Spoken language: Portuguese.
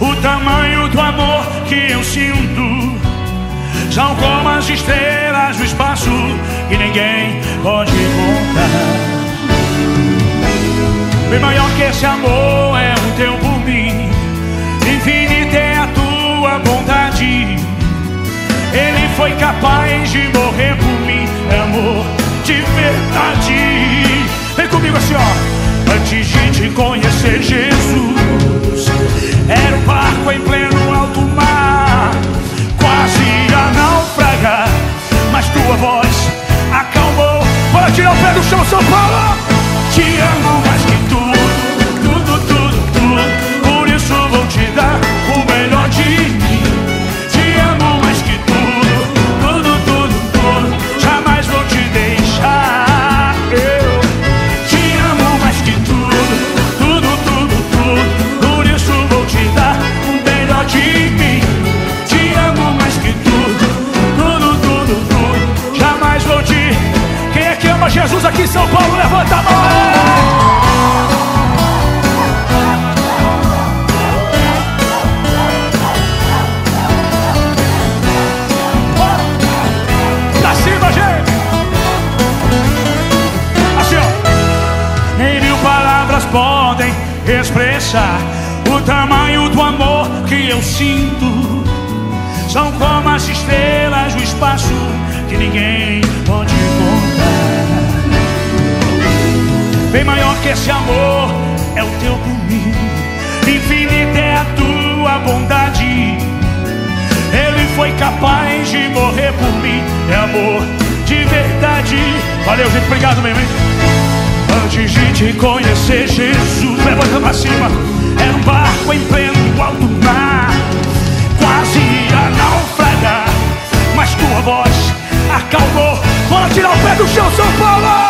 o tamanho do amor que eu sinto. São como as estrelas no espaço que ninguém pode contar. Bem maior que esse amor é o teu por mim, infinita é a tua bondade. Ele foi capaz de morrer por mim, é amor de verdade. Vem comigo assim, ó. Antes de te conhecer, Jesus, era um barco em pleno alto mar, quase a naufragar, mas tua voz acalmou. Bora tirar o pé do chão, São Paulo. Te amo mais que tudo, tudo, tudo, tudo, por isso vou te dar o melhor de mim. Te amo mais que tudo, tudo, tudo, tudo, jamais vou te deixar. Eu te amo mais que tudo, tudo, tudo, tudo, por isso vou te dar o melhor de mim. Te amo mais que tudo, tudo, tudo, tudo, jamais vou te... Quem é que ama Jesus aqui em São Paulo? Levanta a mão! Podem expressar o tamanho do amor que eu sinto. São como as estrelas no espaço que ninguém pode contar. Bem maior que esse amor é o teu por mim, infinita é a tua bondade. Ele foi capaz de morrer por mim, é amor de verdade. Valeu, gente, obrigado mesmo, hein? Antes de te conhecer, Jesus, levanta pra cima, era um barco em pleno alto mar, quase a naufragar, mas tua voz acalmou. Bora tirar o pé do chão, São Paulo!